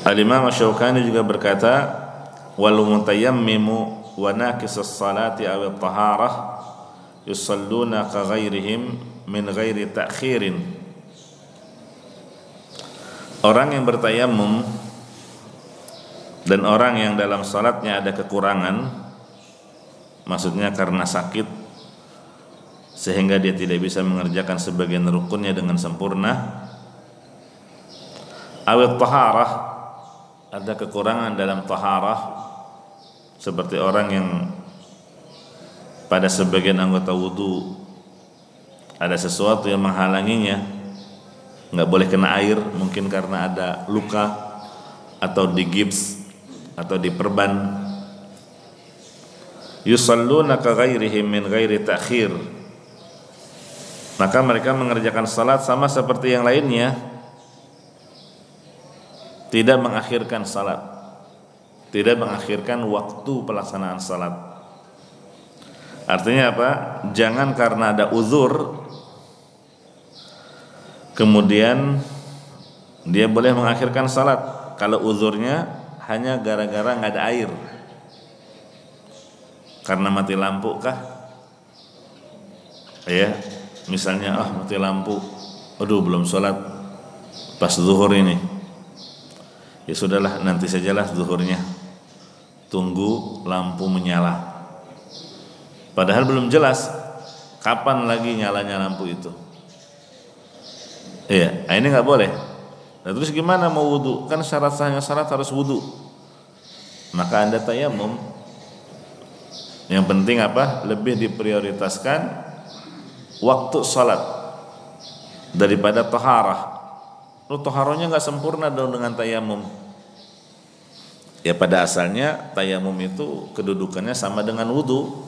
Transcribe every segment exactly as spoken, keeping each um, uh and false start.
Al-Imam Asy-Syaukani juga berkata, wal mutayammimu wa naqis as-salati aw at-taharah yusalluna ka ghairihim min ghairi ta'khirin. Orang yang bertayamum dan orang yang dalam salatnya ada kekurangan, maksudnya karena sakit sehingga dia tidak bisa mengerjakan sebagian rukunnya dengan sempurna, aw at-taharah, ada kekurangan dalam taharah, seperti orang yang pada sebagian anggota wudhu ada sesuatu yang menghalanginya, nggak boleh kena air, mungkin karena ada luka atau di gips atau diperban. Yusalluna ka ghairihim min ghairi ta'khir, maka mereka mengerjakan salat sama seperti yang lainnya, tidak mengakhirkan salat, tidak mengakhirkan waktu pelaksanaan salat. Artinya apa? Jangan karena ada uzur kemudian dia boleh mengakhirkan salat kalau uzurnya hanya gara-gara nggak ada air, karena mati lampu kah? Ya, misalnya ah mati lampu, aduh belum salat pas zuhur ini. Ya sudahlah, nanti sajalah zuhurnya, tunggu lampu menyala. Padahal belum jelas kapan lagi nyalanya lampu itu. Iya, nah ini nggak boleh. Nah, terus gimana mau wudhu? Kan syarat sahnya syarat harus wudhu. Maka anda tayamum. Yang penting apa? Lebih diprioritaskan waktu salat daripada taharah. Lu taharahnya nggak sempurna dong dengan tayamum. Ya pada asalnya tayamum itu kedudukannya sama dengan wudhu.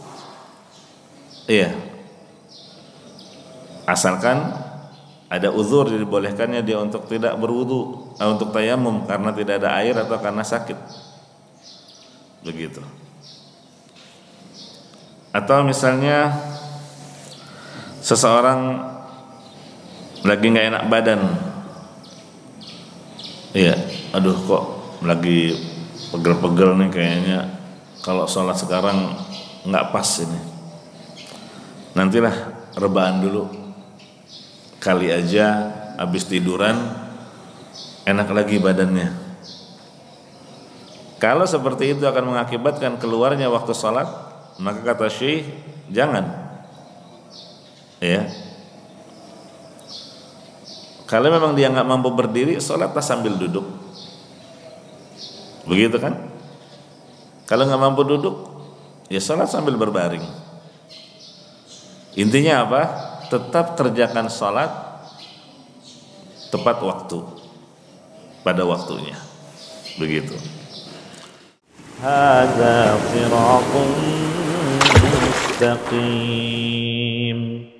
Iya, asalkan ada uzur dibolehkannya dia untuk tidak berwudhu, eh, untuk tayamum karena tidak ada air atau karena sakit, begitu. Atau misalnya seseorang lagi nggak enak badan, iya, aduh kok lagi pegel-pegel nih kayaknya, kalau sholat sekarang nggak pas ini, nantilah rebahan dulu, kali aja habis tiduran enak lagi badannya. Kalau seperti itu akan mengakibatkan keluarnya waktu sholat, maka kata Syekh jangan. Ya, kalau memang dia nggak mampu berdiri, sholatlah sambil duduk, begitu kan? Kalau nggak mampu duduk, ya sholat sambil berbaring. Intinya apa? Tetap kerjakan sholat tepat waktu, pada waktunya, begitu. Hadza shirathun mustaqim.